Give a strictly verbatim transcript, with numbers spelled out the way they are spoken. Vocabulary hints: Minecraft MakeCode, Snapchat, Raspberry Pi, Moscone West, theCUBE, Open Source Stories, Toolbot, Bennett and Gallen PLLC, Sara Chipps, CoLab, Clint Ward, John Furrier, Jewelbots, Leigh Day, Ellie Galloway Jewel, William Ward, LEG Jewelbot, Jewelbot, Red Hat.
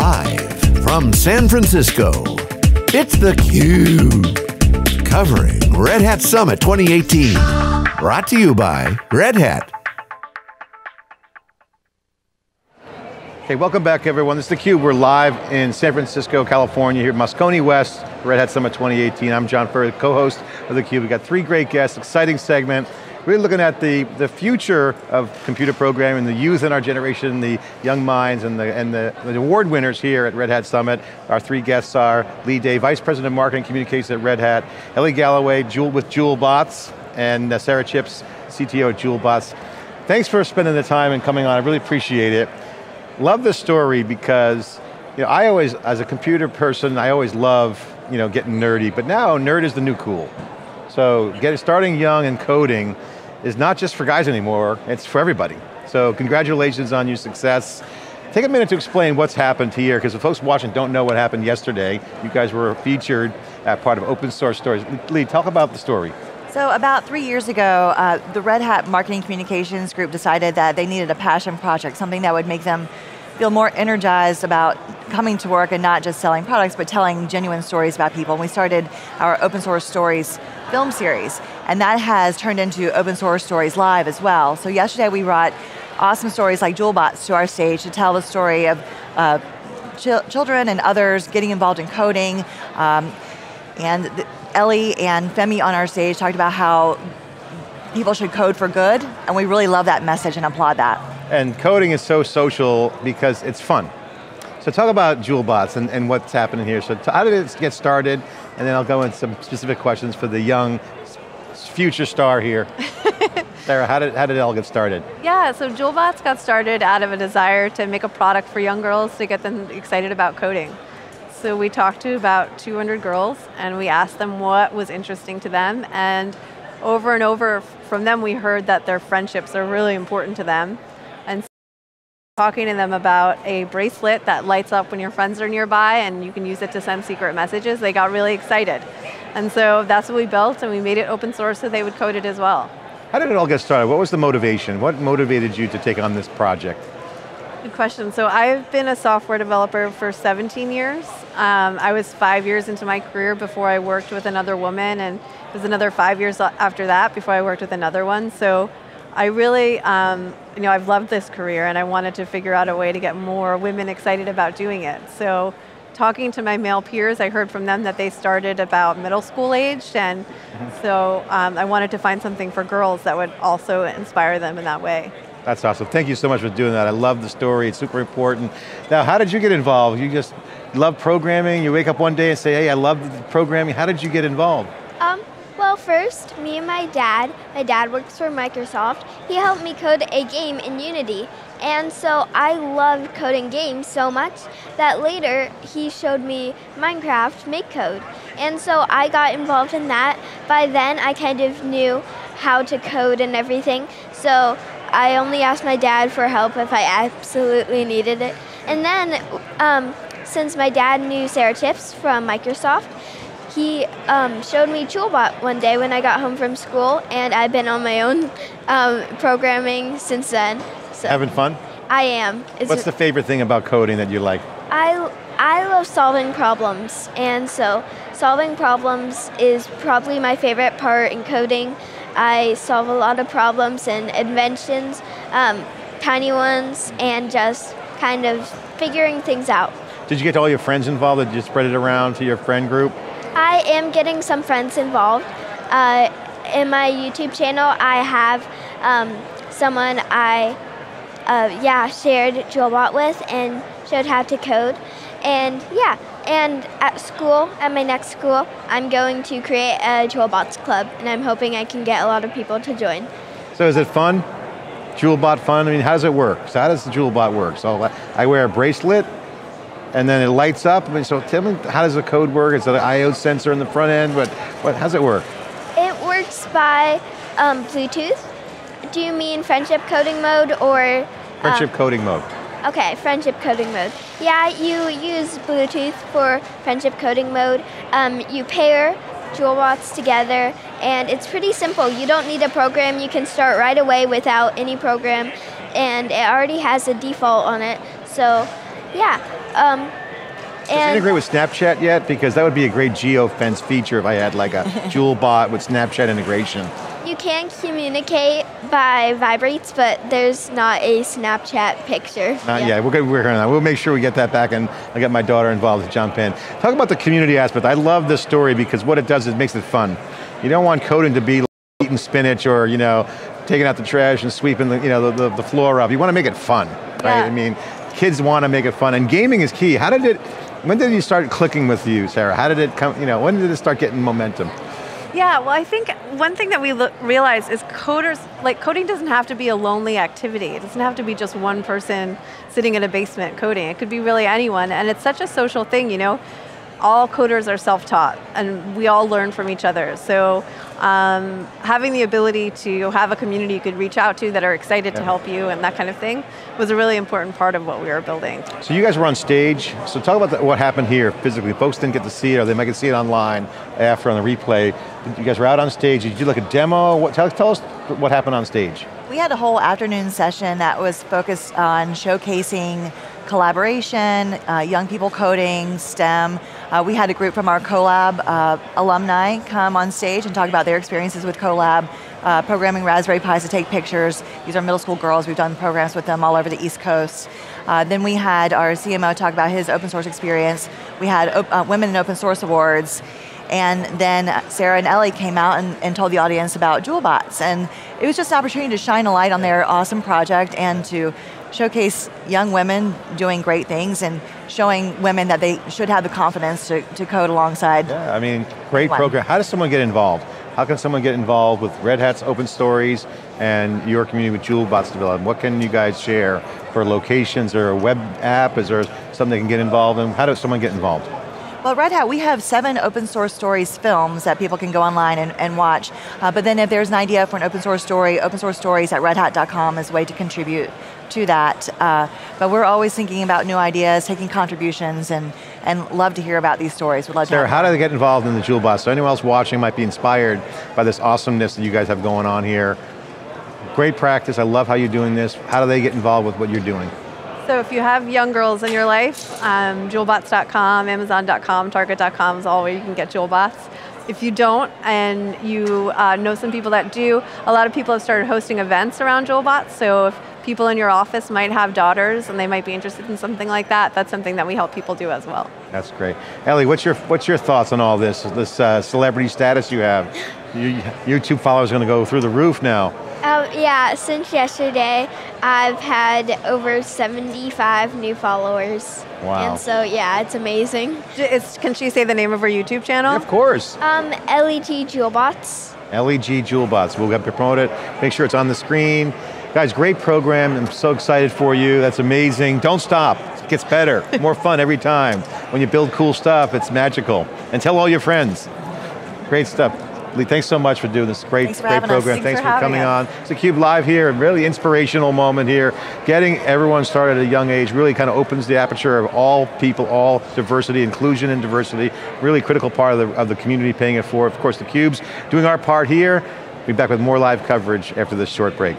Live from San Francisco, it's theCUBE, covering Red Hat Summit twenty eighteen. Brought to you by Red Hat. Hey, welcome back everyone. This is theCUBE. We're live in San Francisco, California, here at Moscone West, Red Hat Summit twenty eighteen. I'm John Furrier, co-host of theCUBE. We've got three great guests, exciting segment. We're looking at the, the future of computer programming, the youth in our generation, the young minds, and, the, and the, the award winners here at Red Hat Summit. Our three guests are Leigh Day, Vice President of Marketing Communications at Red Hat, Ellie Galloway Jewel with Jewelbots, and uh, Sara Chipps, C T O at Jewelbots. Thanks for spending the time and coming on, I really appreciate it. Love this story because you know, I always, as a computer person, I always love you know, getting nerdy, but now nerd is the new cool. So get, starting young and coding is not just for guys anymore, it's for everybody. So congratulations on your success. Take a minute to explain what's happened here, because the folks watching don't know what happened yesterday. You guys were featured at part of Open Source Stories. Leigh, talk about the story. So about three years ago, uh, the Red Hat Marketing Communications Group decided that they needed a passion project, something that would make them feel more energized about coming to work and not just selling products, but telling genuine stories about people. And we started our Open Source Stories film series, and that has turned into Open Source Stories Live as well. So yesterday we brought awesome stories like Jewelbots to our stage to tell the story of uh, ch children and others getting involved in coding. Um, and the, Ellie and Femi on our stage talked about how people should code for good, and we really love that message and applaud that. And coding is so social because it's fun. So talk about Jewelbots and, and what's happening here. So how did it get started? And then I'll go into some specific questions for the young future star here. Sara, how did, how did it all get started? Yeah, so Jewelbots got started out of a desire to make a product for young girls to get them excited about coding. So we talked to about two hundred girls and we asked them what was interesting to them, and over and over from them we heard that their friendships are really important to them. And so talking to them about a bracelet that lights up when your friends are nearby and you can use it to send secret messages, they got really excited. And so that's what we built, and we made it open source so they would code it as well. How did it all get started? What was the motivation? What motivated you to take on this project? Good question. So I've been a software developer for seventeen years. Um, I was five years into my career before I worked with another woman, and it was another five years after that before I worked with another one. So I really, um, you know, I've loved this career and I wanted to figure out a way to get more women excited about doing it. So talking to my male peers, I heard from them that they started about middle school aged, and mm-hmm. so um, I wanted to find something for girls that would also inspire them in that way. That's awesome. Thank you so much for doing that. I love the story, it's super important. Now, how did you get involved? You just love programming, you wake up one day and say, hey, I love programming. How did you get involved? Um, Well, first, me and my dad, my dad works for Microsoft, he helped me code a game in Unity. And so I loved coding games so much that later he showed me Minecraft MakeCode. And so I got involved in that. By then, I kind of knew how to code and everything. So I only asked my dad for help if I absolutely needed it. And then, um, since my dad knew Sara Chipps from Microsoft, he um, showed me Toolbot one day when I got home from school, and I've been on my own um, programming since then. So having fun? I am. It's What's the favorite thing about coding that you like? I, I love solving problems, and so solving problems is probably my favorite part in coding. I solve a lot of problems and inventions, um, tiny ones, and just kind of figuring things out. Did you get all your friends involved? Did you spread it around to your friend group? I am getting some friends involved. Uh, in my YouTube channel, I have um, someone I uh, yeah, shared Jewelbot with and showed how to code. And yeah, and at school, at my next school, I'm going to create a Jewelbots club, and I'm hoping I can get a lot of people to join. So is it fun? Jewelbot fun? I mean, how does it work? So how does the Jewelbot work? So I wear a bracelet, and then it lights up. I mean, so tell me, how does the code work? Is it an I O sensor in the front end? But what, how does it work? It works by um, Bluetooth. Do you mean friendship coding mode or? Friendship um, coding mode. Okay, friendship coding mode. Yeah, you use Bluetooth for friendship coding mode. Um, you pair Jewelbots together, and it's pretty simple. You don't need a program. You can start right away without any program, and it already has a default on it. So Yeah. Um, Does and it integrate with Snapchat yet? Because that would be a great geofence feature if I had like a Jewelbot with Snapchat integration. You can communicate by vibrates, but there's not a Snapchat picture. Not yet, we're going to work on that. We'll make sure we get that back, and I get my daughter involved to jump in. Talk about the community aspect. I love this story because what it does is it makes it fun. You don't want coding to be like eating spinach or, you know, taking out the trash and sweeping the, you know, the, the, the floor up. You want to make it fun, right? Yeah. I mean, kids want to make it fun, and gaming is key. How did it, when did you start clicking with you, Sara? How did it come, you know, when did it start getting momentum? Yeah, well I think one thing that we look, realize is coders, like coding doesn't have to be a lonely activity. It doesn't have to be just one person sitting in a basement coding. It could be really anyone, and it's such a social thing, you know? All coders are self-taught, and we all learn from each other. So um, having the ability to have a community you could reach out to that are excited yeah. to help you and that kind of thing was a really important part of what we were building. So you guys were on stage. So talk about the, what happened here physically. Folks didn't get to see it, or they might get to see it online after on the replay. You guys were out on stage. Did you do like a demo? What, tell, tell us what happened on stage. We had a whole afternoon session that was focused on showcasing collaboration, uh, young people coding, STEM. Uh, we had a group from our CoLab uh, alumni come on stage and talk about their experiences with CoLab, uh, programming Raspberry Pis to take pictures. These are middle school girls. We've done programs with them all over the East Coast. Uh, then we had our C M O talk about his open source experience. We had uh, Women in Open Source Awards. And then Sara and Ellie came out and, and told the audience about Jewelbots. And it was just an opportunity to shine a light on their awesome project and to showcase young women doing great things and showing women that they should have the confidence to, to code alongside. Yeah, I mean, great one. program. How does someone get involved? How can someone get involved with Red Hat's Open Stories and your community with Jewelbot's development? What can you guys share for locations or a web app? Is there something they can get involved in? How does someone get involved? Well, Red Hat, we have seven open source stories films that people can go online and, and watch. Uh, but then if there's an idea for an open source story, open source stories at red hat dot com is a way to contribute to that. Uh, but we're always thinking about new ideas, taking contributions, and, and love to hear about these stories. We'd love Sara, to how do they get involved in the Jewelbot? So anyone else watching might be inspired by this awesomeness that you guys have going on here. Great practice, I love how you're doing this. How do they get involved with what you're doing? So if you have young girls in your life, um, jewelbots dot com, amazon dot com, target dot com is all where you can get Jewelbots. If you don't, and you uh, know some people that do, a lot of people have started hosting events around Jewelbots, so if people in your office might have daughters and they might be interested in something like that, that's something that we help people do as well. That's great. Ellie, what's your, what's your thoughts on all this, this uh, celebrity status you have? Your YouTube followers are going to go through the roof now. Um, yeah, since yesterday, I've had over seventy-five new followers. Wow. And so, yeah, it's amazing. It's, can she say the name of her YouTube channel? Yeah, of course. Um, L E G Jewelbots. L E G Jewelbots, we'll have to promote it. Make sure it's on the screen. Guys, great program, I'm so excited for you. That's amazing. Don't stop, it gets better. More fun every time. When you build cool stuff, it's magical. And tell all your friends. Great stuff. Leigh, thanks so much for doing this great, great program. Thanks for coming on. It's theCUBE Live here, a really inspirational moment here. Getting everyone started at a young age really kind of opens the aperture of all people, all diversity, inclusion and diversity. Really critical part of the, of the community paying it forward. Of course, theCUBE's doing our part here. We'll be back with more live coverage after this short break.